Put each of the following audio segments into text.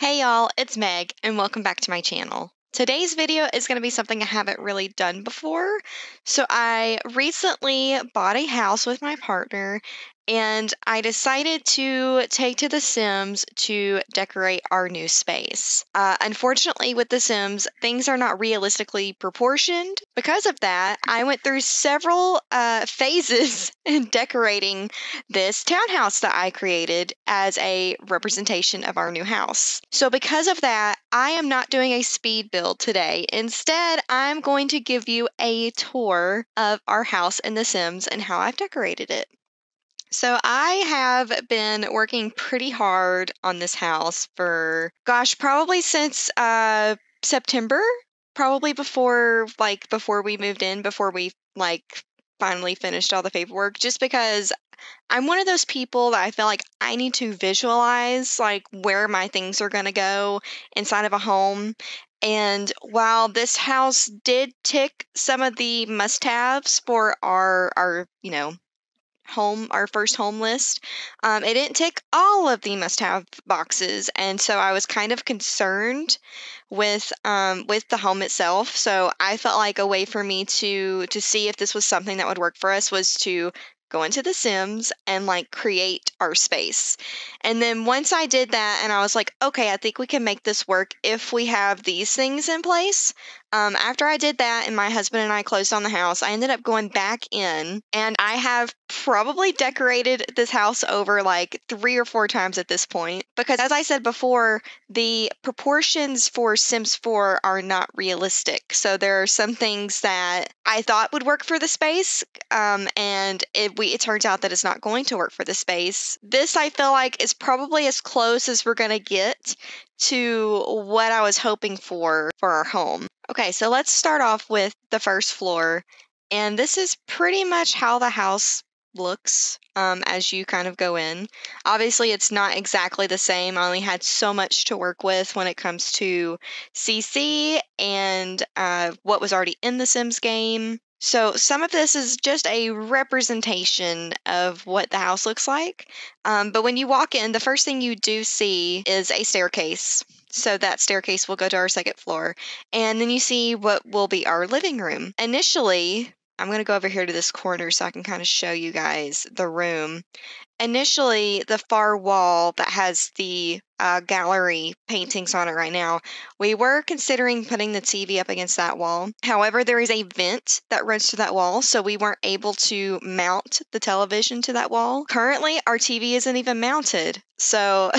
Hey y'all, it's Meg and welcome back to my channel. Today's video is going to be something I haven't really done before. So I recently bought a house with my partner and I decided to take to The Sims to decorate our new space. Unfortunately with The Sims, things are not realistically proportioned. Because of that, I went through several phases in decorating this townhouse that I created as a representation of our new house. So because of that, I am not doing a speed build today. Instead, I'm going to give you a tour of our house in The Sims and how I've decorated it. So I have been working pretty hard on this house for, probably since September, probably before we moved in, before we finally finished all the paperwork, just because I'm one of those people that I feel like I need to visualize where my things are going to go inside of a home. And while this house did tick some of the must-haves for our you know, home, our first home list, it didn't tick all of the must-have boxes, and so I was kind of concerned with the home itself. So I felt like a way for me to see if this was something that would work for us was to go into The Sims and create our space. And then once I did that and I was like, okay, I think we can make this work if we have these things in place. After I did that and my husband and I closed on the house, I ended up going back in and I have probably decorated this house over 3 or 4 times at this point, because as I said before, the proportions for Sims 4 are not realistic. So there are some things that I thought would work for the space, and it turns out that it's not going to work for the space. This, I feel like, is probably as close as we're going to get to what I was hoping for our home. Okay, so let's start off with the first floor, and this is pretty much how the house looks as you kind of go in. Obviously, it's not exactly the same. I only had so much to work with when it comes to CC and what was already in the Sims game. So some of this is just a representation of what the house looks like. But when you walk in, the first thing you do see is a staircase. So that staircase will go to our second floor. And then you see what will be our living room. Initially, I'm going to go over here to this corner so I can kind of show you guys the room. Initially, the far wall that has the gallery paintings on it right now, we were considering putting the TV up against that wall. However, there is a vent that runs to that wall, so we weren't able to mount the television to that wall. Currently, our TV isn't even mounted, so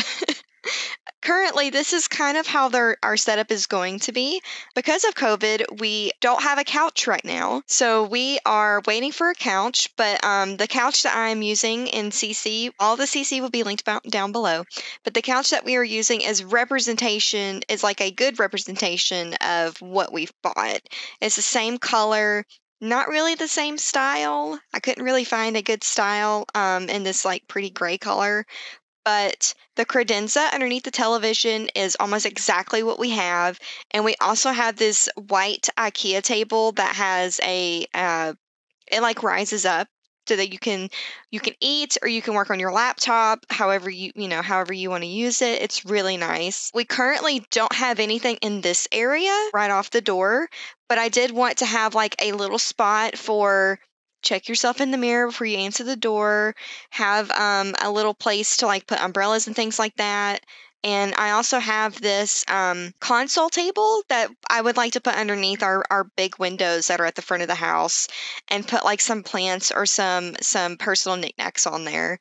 currently, this is kind of how our setup is going to be. Because of COVID, we don't have a couch right now. So we are waiting for a couch, but the couch that I'm using in CC, all the CC will be linked down below. But the couch that we are using is representation, is like a good representation of what we've bought. It's the same color. Not really the same style. I couldn't really find a good style in this pretty gray color. But the credenza underneath the television is almost exactly what we have. And we also have this white IKEA table that has a, it rises up so that you can eat or you can work on your laptop, however however you want to use it. It's really nice. We currently don't have anything in this area right off the door, but I did want to have a little spot for check yourself in the mirror before you answer the door, have a little place to put umbrellas and things like that. And I also have this console table that I would like to put underneath our big windows that are at the front of the house and put some plants or some personal knickknacks on there.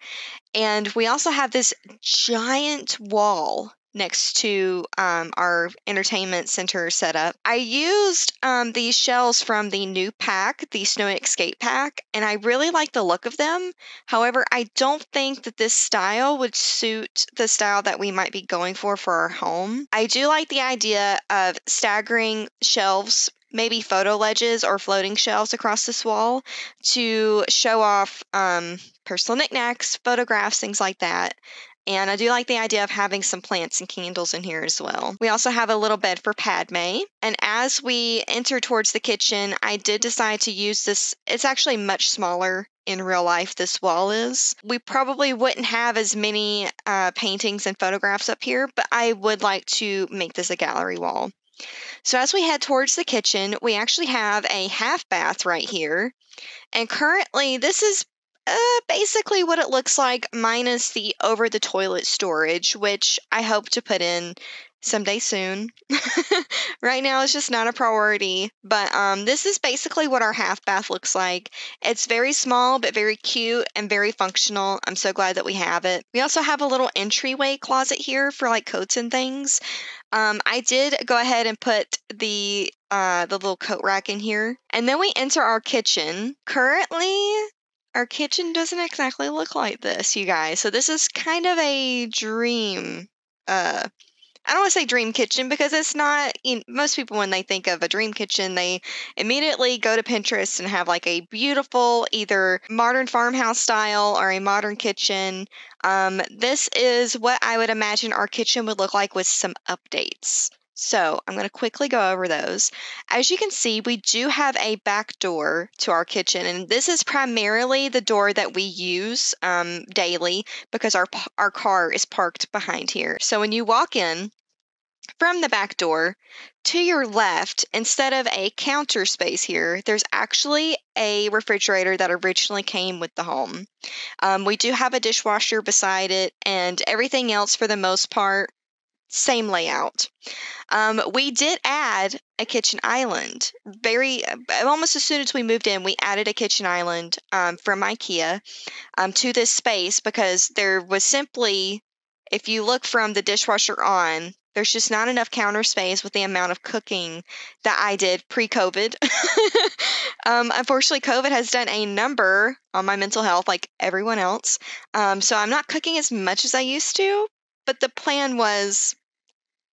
And we also have this giant wall next to our entertainment center setup. I used these shells from the new pack, the Snowy Escape Pack, and I really like the look of them. However, I don't think that this style would suit the style that we might be going for our home. I do like the idea of staggering shelves, maybe photo ledges or floating shelves across this wall to show off personal knickknacks, photographs, things like that. And I do like the idea of having some plants and candles in here as well. We also have a little bed for Padme. And as we enter towards the kitchen, I did decide to use this. It's actually much smaller in real life, this wall is. We probably wouldn't have as many paintings and photographs up here, but I would like to make this a gallery wall. So as we head towards the kitchen, we actually have a half bath right here. And currently, this is basically what it looks like, minus the over the toilet storage, which I hope to put in someday soon. Right now it's just not a priority, but this is basically what our half bath looks like. It's very small but very cute and very functional. I'm so glad that we have it. We also have a little entryway closet here for like coats and things. I did go ahead and put the little coat rack in here. And then we enter our kitchen. Currently, our kitchen doesn't exactly look like this, you guys. So this is kind of a dream I don't want to say dream kitchen because it's not, you know, most people when they think of a dream kitchen, they immediately go to Pinterest and have like a beautiful either modern farmhouse style or a modern kitchen. This is what I would imagine our kitchen would look like with some updates. So I'm going to quickly go over those. As you can see, we do have a back door to our kitchen, and this is primarily the door that we use daily because our car is parked behind here. So when you walk in from the back door, to your left, instead of a counter space here, there's actually a refrigerator that originally came with the home. We do have a dishwasher beside it, and everything else for the most part same layout. We did add a kitchen island. Almost as soon as we moved in, we added a kitchen island from IKEA to this space because there was simply, if you look from the dishwasher on, there's just not enough counter space with the amount of cooking that I did pre-COVID. Unfortunately, COVID has done a number on my mental health like everyone else. So I'm not cooking as much as I used to, but the plan was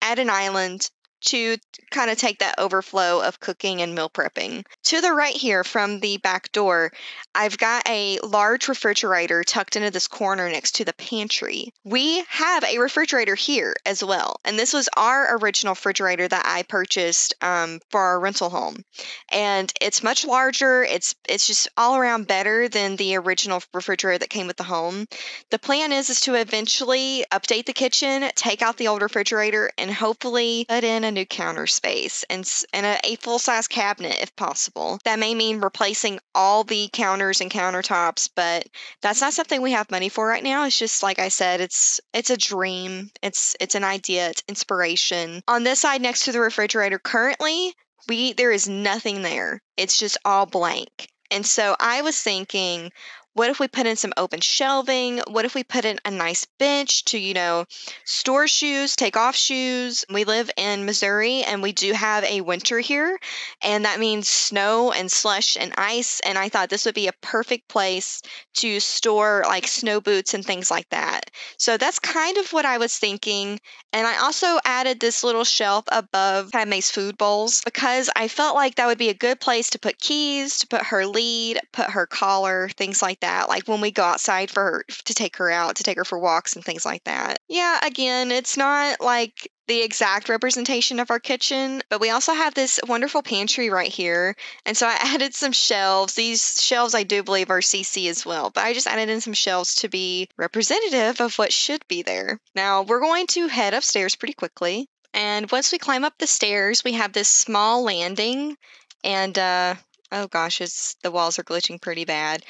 add an island to kind of take that overflow of cooking and meal prepping. To the right here from the back door, I've got a large refrigerator tucked into this corner next to the pantry. We have a refrigerator here as well, and this was our original refrigerator that I purchased for our rental home. And it's much larger. It's just all around better than the original refrigerator that came with the home. The plan is to eventually update the kitchen, take out the old refrigerator, and hopefully put in a new counter space and a full-size cabinet if possible. That may mean replacing all the counters and countertops, but that's not something we have money for right now. It's just, like I said, it's a dream. It's an idea. It's inspiration. On this side next to the refrigerator currently, there is nothing there. It's just all blank. And so I was thinking, what if we put in some open shelving? What if we put in a nice bench to, you know, store shoes, take off shoes? We live in Missouri and we do have a winter here, and that means snow and slush and ice. And I thought this would be a perfect place to store like snow boots and things like that. So that's kind of what I was thinking. And I also added this little shelf above Padme's food bowls because I felt like that would be a good place to put keys, to put her lead, put her collar, things like that. Like when we go outside for her, to take her for walks and things like that. Yeah, again, it's not like the exact representation of our kitchen, but we also have this wonderful pantry right here. And so I added some shelves. These shelves I do believe are CC as well, but I just added in some shelves to be representative of what should be there. Now we're going to head upstairs pretty quickly. And once we climb up the stairs, we have this small landing and, oh gosh, the walls are glitching pretty bad.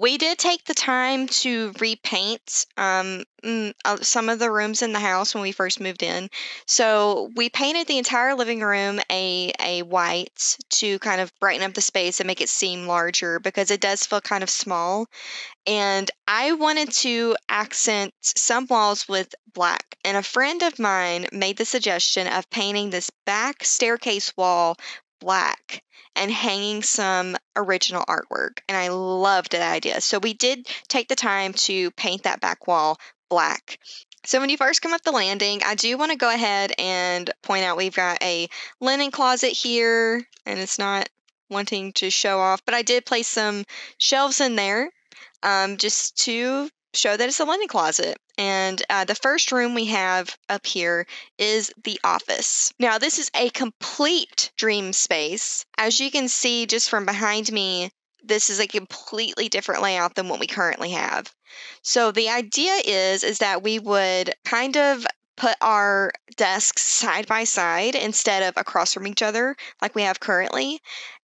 We did take the time to repaint some of the rooms in the house when we first moved in. So we painted the entire living room a white to kind of brighten up the space and make it seem larger because it does feel kind of small. And I wanted to accent some walls with black. And a friend of mine made the suggestion of painting this back staircase wall black and hanging some original artwork, and I loved that idea. So we did take the time to paint that back wall black. So when you first come up the landing, I do want to go ahead and point out we've got a linen closet here, and it's not wanting to show off, but I did place some shelves in there just to show that it's a linen closet. And the first room we have up here is the office. Now, this is a complete dream space. As you can see just from behind me, this is a completely different layout than what we currently have. So the idea is that we would kind of put our desks side by side instead of across from each other like we have currently.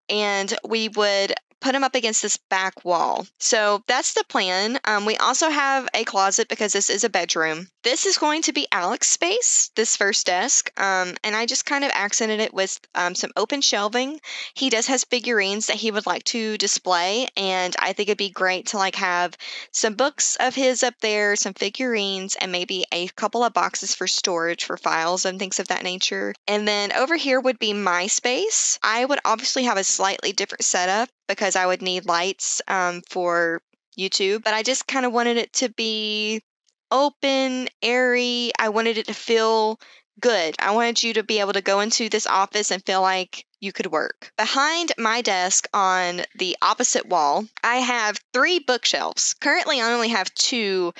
And we would put them up against this back wall. So that's the plan. We also have a closet because this is a bedroom. This is going to be Alec's space, this first desk. And I just kind of accented it with some open shelving. He does have figurines that he would like to display. And I think it'd be great to like have some books of his up there, some figurines, and maybe a couple of boxes for storage for files and things of that nature. And then over here would be my space. I would obviously have a slightly different setup because I would need lights for YouTube, but I just kind of wanted it to be open, airy. I wanted it to feel good. I wanted you to be able to go into this office and feel like you could work. Behind my desk on the opposite wall, I have 3 bookshelves. Currently, I only have 2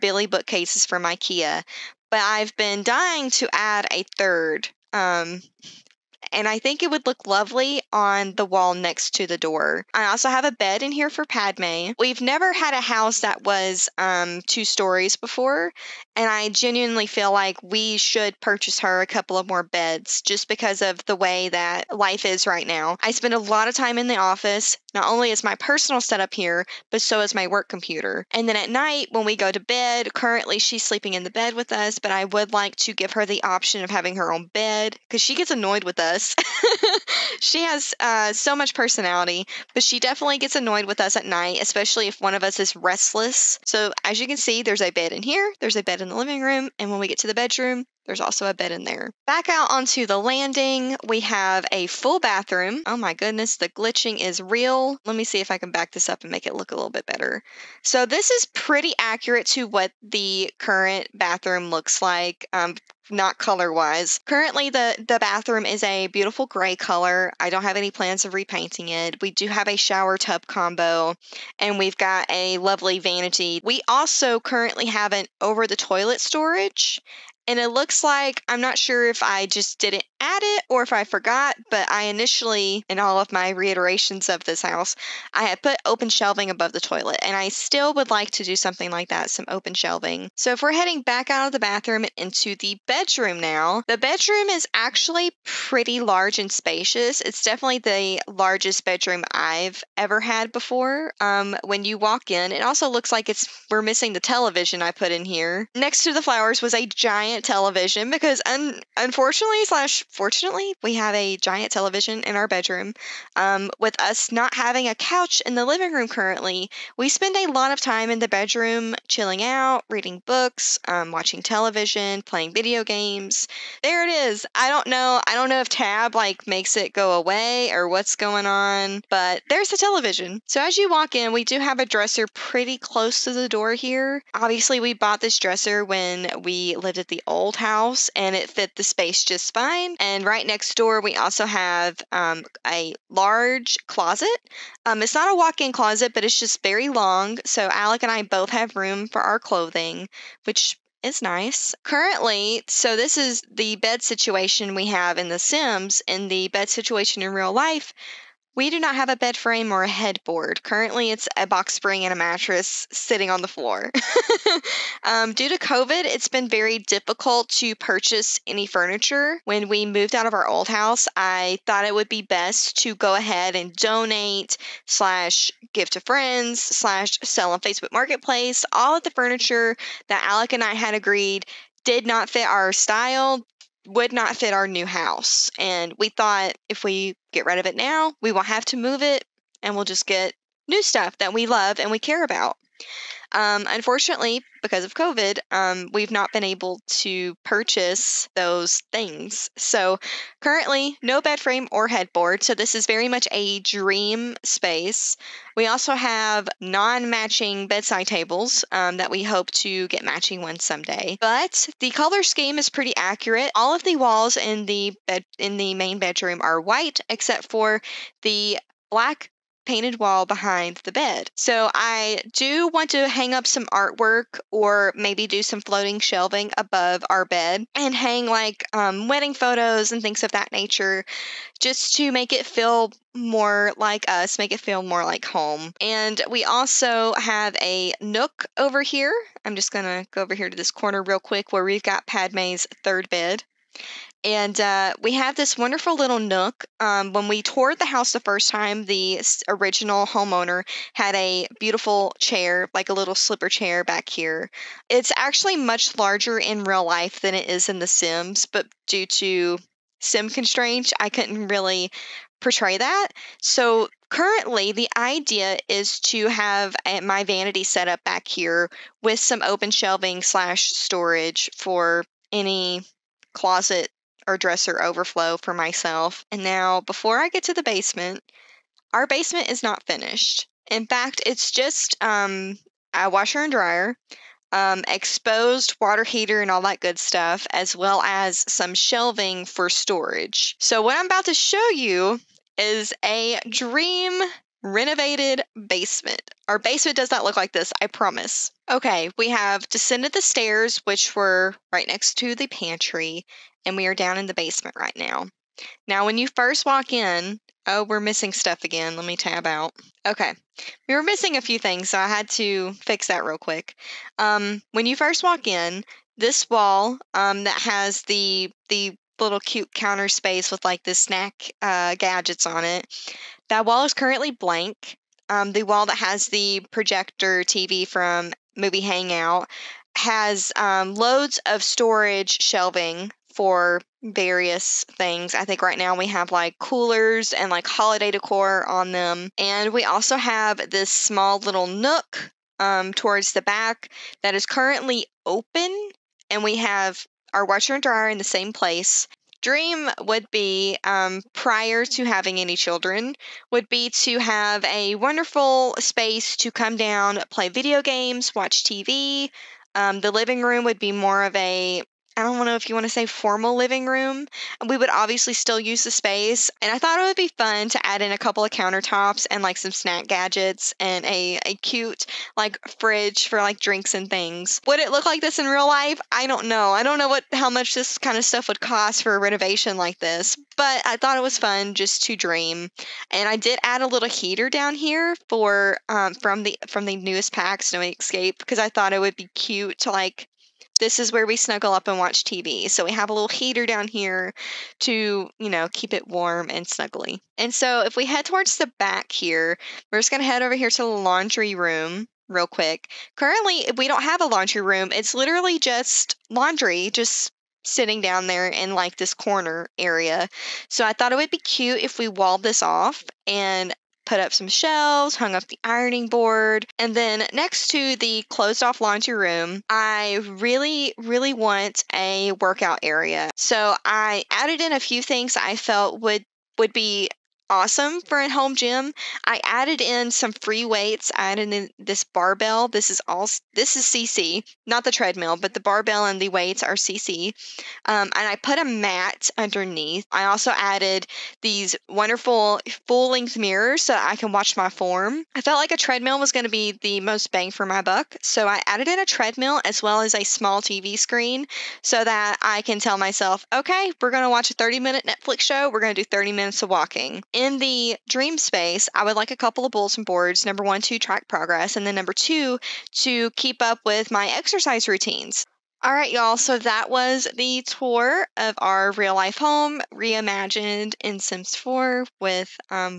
Billy bookcases from IKEA, but I've been dying to add a 3rd. And I think it would look lovely on the wall next to the door. I also have a bed in here for Padme. We've never had a house that was 2 stories before, and I genuinely feel like we should purchase her a couple of more beds just because of the way that life is right now. I spend a lot of time in the office. Not only is my personal setup here, but so is my work computer. And then at night when we go to bed, currently she's sleeping in the bed with us, but I would like to give her the option of having her own bed because she gets annoyed with us. She has so much personality, but she definitely gets annoyed with us at night, especially if one of us is restless. So as you can see, there's a bed in here, there's a bed in the living room, and when we get to the bedroom, there's also a bed in there. Back out onto the landing, we have a full bathroom. Oh my goodness, the glitching is real. Let me see if I can back this up and make it look a little bit better. So this is pretty accurate to what the current bathroom looks like, not color-wise. Currently, the bathroom is a beautiful gray color. I don't have any plans of repainting it. We do have a shower tub combo, and we've got a lovely vanity. We also currently have an over-the-toilet storage, and it looks like, I'm not sure if I just didn't add it or if I forgot, but I initially, in all of my reiterations of this house, I had put open shelving above the toilet, and I still would like to do something like that, some open shelving. So if we're heading back out of the bathroom and into the bedroom now, the bedroom is actually pretty large and spacious. It's definitely the largest bedroom I've ever had before. When you walk in, it also looks like we're missing the television I put in here. Next to the flowers was a giant television because unfortunately/fortunately, we have a giant television in our bedroom. With us not having a couch in the living room currently, we spend a lot of time in the bedroom chilling out, reading books, watching television, playing video games. There it is. I don't know if tab like makes it go away or what's going on, but there's the television. So as you walk in, we do have a dresser pretty close to the door here. Obviously, we bought this dresser when we lived at the old house, and it fit the space just fine. And right next door, we also have a large closet. It's not a walk-in closet, but it's just very long. So Alec and I both have room for our clothing, which is nice. Currently, so this is the bed situation we have in The Sims. In the bed situation in real life, we do not have a bed frame or a headboard. Currently, it's a box spring and a mattress sitting on the floor. Due to COVID, it's been very difficult to purchase any furniture. When we moved out of our old house, I thought it would be best to go ahead and donate/give to friends /sell on Facebook Marketplace. All of the furniture that Alec and I had agreed did not fit our style, would not fit our new house. And we thought if we get rid of it now, we won't have to move it and we'll just get new stuff that we love and we care about. Unfortunately, because of COVID, we've not been able to purchase those things. So currently, no bed frame or headboard. So this is very much a dream space. We also have non-matching bedside tables that we hope to get matching ones someday. But the color scheme is pretty accurate. All of the walls in the main bedroom are white, except for the black painted wall behind the bed. So I do want to hang up some artwork or maybe do some floating shelving above our bed and hang like wedding photos and things of that nature, just to make it feel more like us, make it feel more like home. And we also have a nook over here. I'm just gonna go over here to this corner real quick where we've got Padme's third bed. And we have this wonderful little nook. When we toured the house the first time, the original homeowner had a beautiful chair, like a little slipper chair back here. It's actually much larger in real life than it is in The Sims, but due to sim constraints, I couldn't really portray that. So currently the idea is to have my vanity set up back here with some open shelving / storage for any closet or dresser overflow for myself. And now before I get to the basement, our basement is not finished. In fact, it's just a washer and dryer, exposed water heater and all that good stuff, as well as some shelving for storage. So what I'm about to show you is a dream renovated basement. Our basement does not look like this, I promise. Okay, we have descended the stairs, which were right next to the pantry, and we are down in the basement right now. Now, when you first walk in, oh, we're missing stuff again. Let me tab out. Okay. We were missing a few things, so I had to fix that real quick. When you first walk in, this wall that has the little cute counter space with like the snack gadgets on it, that wall is currently blank. The wall that has the projector TV from Movie Hangout has loads of storage shelving for various things. I think right now we have like coolers and like holiday decor on them. And we also have this small little nook towards the back that is currently open. And we have our washer and dryer in the same place. Dream would be, prior to having any children, would be to have a wonderful space to come down, play video games, watch TV. The living room would be more of a, I don't know if you want to say formal living room. We would obviously still use the space. And I thought it would be fun to add in a couple of countertops and like some snack gadgets and a cute like fridge for like drinks and things. Would it look like this in real life? I don't know. I don't know how much this kind of stuff would cost for a renovation like this, but I thought it was fun just to dream. And I did add a little heater down here for from the newest pack, Snowy Escape, because I thought it would be cute to like, this is where we snuggle up and watch TV. So we have a little heater down here to, you know, keep it warm and snuggly. And so if we head towards the back here, we're just going to head over here to the laundry room real quick. Currently, we don't have a laundry room. It's literally just laundry, just sitting down there in like this corner area. So I thought it would be cute if we walled this off and put up some shelves, hung up the ironing board. And then next to the closed off laundry room, I really, really want a workout area. So I added in a few things I felt would be awesome for a home gym. I added in some free weights. I added in this barbell. This is CC, not the treadmill, but the barbell and the weights are CC. And I put a mat underneath. I also added these wonderful full-length mirrors so I can watch my form. I felt like a treadmill was going to be the most bang for my buck, so I added in a treadmill as well as a small TV screen so that I can tell myself, okay, we're going to watch a 30-minute Netflix show. We're going to do 30 minutes of walking. In the dream space, I would like a couple of bulletin boards, number one, to track progress, and then number two, to keep up with my exercise routines. All right, y'all, so that was the tour of our real life home reimagined in Sims 4 with how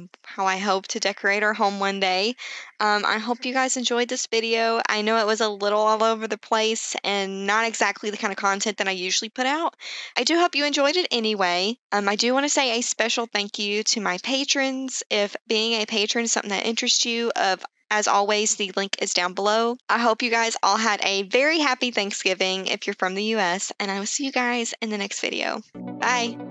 I hope to decorate our home one day. I hope you guys enjoyed this video. I know it was a little all over the place and not exactly the kind of content that I usually put out. I do hope you enjoyed it anyway. I do want to say a special thank you to my patrons. If being a patron is something that interests you, as always, the link is down below. I hope you guys all had a very happy Thanksgiving if you're from the US, and I will see you guys in the next video. Bye!